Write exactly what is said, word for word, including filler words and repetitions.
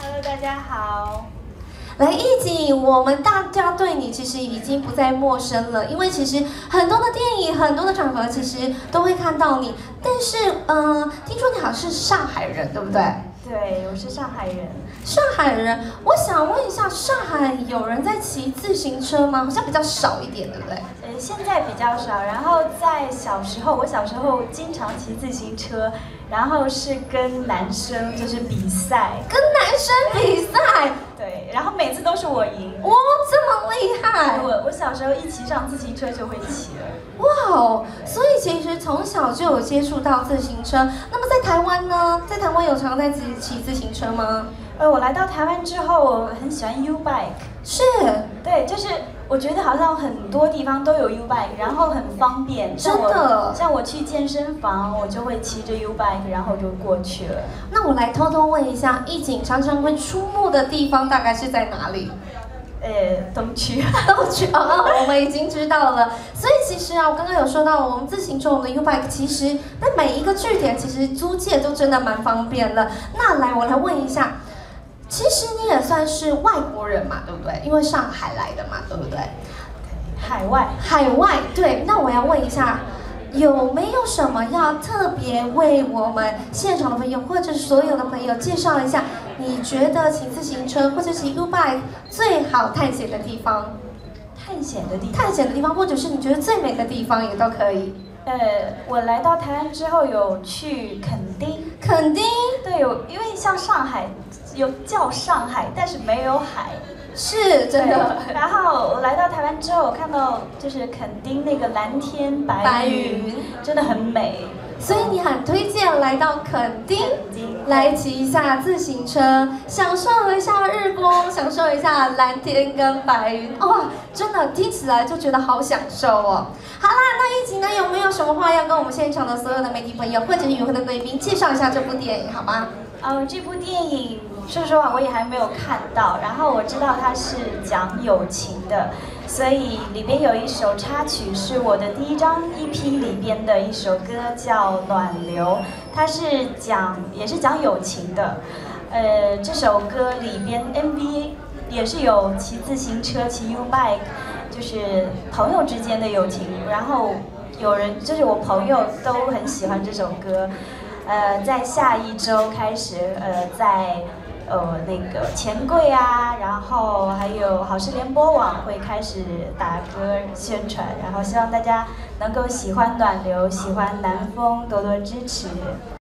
Hello， 大家好。来，一景，我们大家对你其实已经不再陌生了，因为其实很多的电影、很多的场合其实都会看到你。但是，嗯、呃，听说你好像是上海人，对不对？对，我是上海人。上海人，我想问一下，上海有人在骑自行车吗？好像比较少一点，对不对？呃，现在比较少。然后在小时候，我小时候经常骑自行车。 然后是跟男生就是比赛，跟男生比赛，对，然后每次都是我赢，哇、哦，这么厉害！我我小时候一骑上自行车就会骑了，哇哦！所以其实从小就有接触到自行车。那么在台湾呢，在台湾有常在自己骑自行车吗？呃，我来到台湾之后，我很喜欢 U bike， 是，对，就是。 我觉得好像很多地方都有 U bike， 然后很方便。真的，像我去健身房，我就会骑着 U bike， 然后就过去了。那我来偷偷问一下，一景常常会出没的地方大概是在哪里？呃，东区。东区哦哦，我们已经知道了。所以其实啊，我刚刚有说到，我们自行车、我们的 U bike， 其实在每一个据点其实租借都真的蛮方便的。那来，我来问一下。 其实你也算是外国人嘛，对不对？因为上海来的嘛，对不对？海外，海外，对。那我要问一下，有没有什么要特别为我们现场的朋友或者所有的朋友介绍一下？你觉得骑自行车或者骑 U bike 最好探险的地方？探险的地方，探险的地方，或者是你觉得最美的地方也都可以。 呃，我来到台湾之后有去垦丁，垦丁对，有因为像上海有叫上海，但是没有海，是真的。然后我来到台湾之后，我看到就是垦丁那个蓝天白 云, 白云真的很美，所以你很推荐来到垦丁，垦丁来骑一下自行车，享受一下日光，享受一下蓝天跟白云，哇，真的听起来就觉得好享受哦。好啦，那一景呢有没有什么话要跟我们现场的所有的媒体朋友或者与会的贵宾介绍一下这部电影好吗？呃，这部电影说实话我也还没有看到，然后我知道它是讲友情的，所以里边有一首插曲是我的第一张 E P 里边的一首歌叫《暖流》，它是讲也是讲友情的，呃，这首歌里边 M V 也是有骑自行车、骑 U bike。 就是朋友之间的友情，然后有人就是我朋友都很喜欢这首歌，呃，在下一周开始，呃，在呃那个钱柜啊，然后还有好事联播网会开始打歌宣传，然后希望大家能够喜欢暖流，喜欢南风，多多支持。